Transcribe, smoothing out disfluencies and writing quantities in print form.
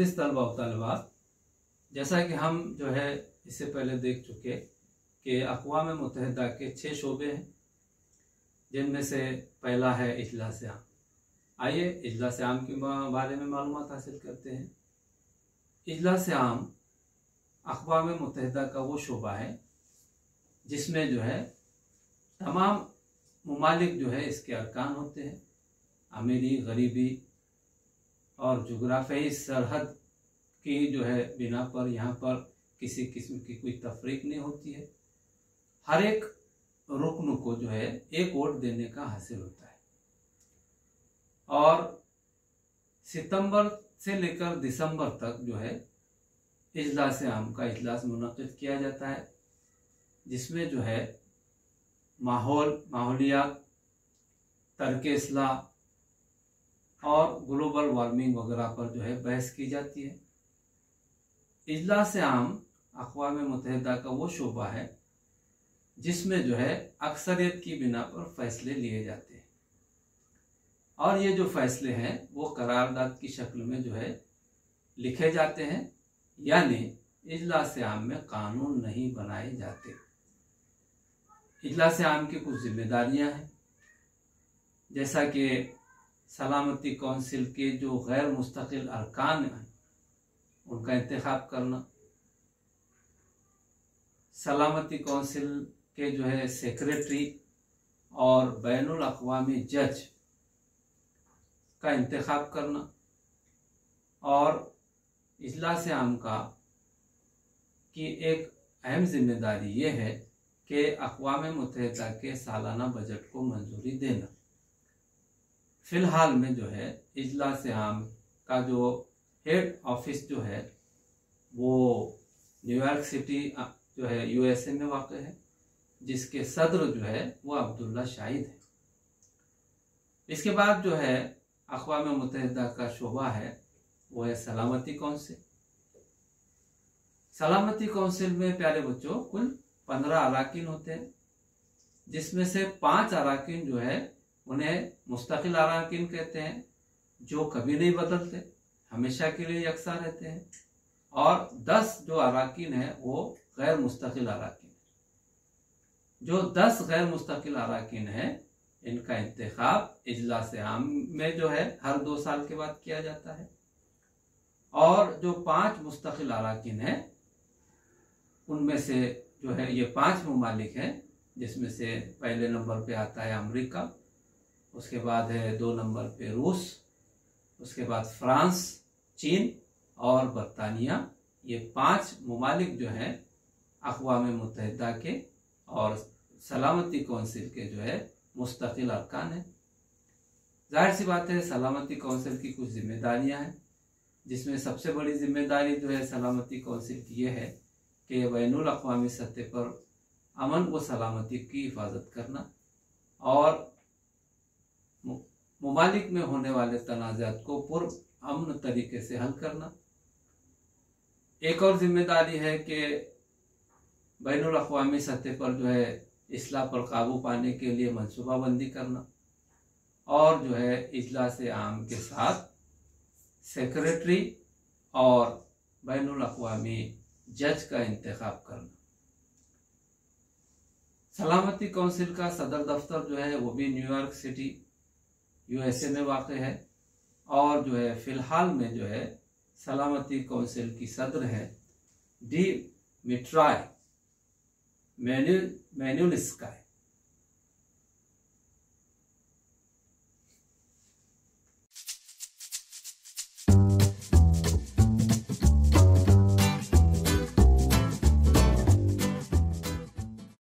तदरीस तलबा तलबा, जैसा कि हम जो है इससे पहले देख चुके कि अक़वाम मुत्तहिदा के 6 शोबे हैं, जिनमें से पहला है इजलास आम। आइए इजलास आम के बारे में मालूमात हासिल करते हैं। इजलास आम अक़वाम मुत्तहिदा का वो शोबा है जिसमें जो है तमाम ममालिक जो है इसके अरकान होते हैं। अमीरी, गरीबी और जुग्राफियाई सरहद की जो है बिना पर यहाँ पर किसी किस्म की कोई तफरीक नहीं होती है। हर एक रुकन को जो है एक वोट देने का हासिल होता है और सितंबर से लेकर दिसंबर तक जो है इजलास आम का इजलास मुनक़िद किया जाता है, जिसमें जो है माहौलियात, तर्के इस्लाह और ग्लोबल वार्मिंग वगैरह पर जो है बहस की जाती है। इजलास आम अक़वाम मुत्तहिदा का वो शोबा है जिसमें जो है अक्सरियत की बिना पर फैसले लिए जाते हैं और ये जो फैसले हैं वो करारदाद की शक्ल में जो है लिखे जाते हैं, यानी इजलास आम में कानून नहीं बनाए जाते। इजलास आम की कुछ जिम्मेदारियां हैं, जैसा कि सलामती कौंसिल के जो गैर मुस्तकिल अरकान हैं उनका इंतखाब करना, सलामती कौंसिल के जो है सेक्रेटरी और बैनुल अक़वामी जज का इंतखाब करना और इजलास आम का की एक अहम जिम्मेदारी ये है कि अक़वाम मुत्तहिदा के सालाना बजट को मंजूरी देना। फ़िलहाल में जो है इजलास आम का जो हेड ऑफिस जो है वो न्यूयॉर्क सिटी जो है USA में वाक़ है, जिसके सदर जो है वो अब्दुल्ला शाहिद है। इसके बाद जो है अक़वाम मुत्तहिदा का शोबा है वो है सलामती कौंसिल। सलामती कौंसिल में प्यारे बच्चों कुल 15 अराकीन होते हैं, जिसमें से 5 अराकीन जो है उन्हें मुस्तकिल अराकीन कहते हैं, जो कभी नहीं बदलते, हमेशा के लिए यकसा रहते हैं, और 10 जो अराकीन है वो गैर मुस्तकिल अराकीन है। जो 10 गैर मुस्तकिल अराकीन है इनका इंतखाब इजलास आम में जो है हर 2 साल के बाद किया जाता है और जो 5 मुस्तकिल अराकीन है उनमें से जो है ये 5 ममालिक हैं, जिसमें से पहले नंबर पे आता है अमेरिका, उसके बाद है 2 नंबर पे रूस, उसके बाद फ्रांस, चीन और बरतानिया। ये 5 ममालिक जो हैं अक़वाम मुत्तहिदा के और सलामती कौंसिल के जो है मुस्तकिल अरकान है। जाहिर सी बात है सलामती कौंसिल की कुछ जिम्मेदारियां हैं, जिसमें सबसे बड़ी जिम्मेदारी जो है सलामती कौंसिल की ये है कि बैनुल अक़वामी सतह पर अमन व सलामती की हिफाजत करना और ममालिक में होने वाले तनाज़ात को पुरअमन तरीके से हल करना। एक और जिम्मेदारी है कि बैनुल अक़वामी सतह पर जो है इस्लाह पर काबू पाने के लिए मनसूबाबंदी करना और जो है इजलास आम के साथ सेक्रेटरी और बैनुल अक़वामी जज का इंतखाब करना। सलामती कौंसिल का सदर दफ्तर जो है वो भी न्यूयॉर्क सिटी USA में वाक़ है और जो है फ़िलहाल में जो है सलामती कौंसिल की सदर है डी मिट्राई मैन्यूल स्काई।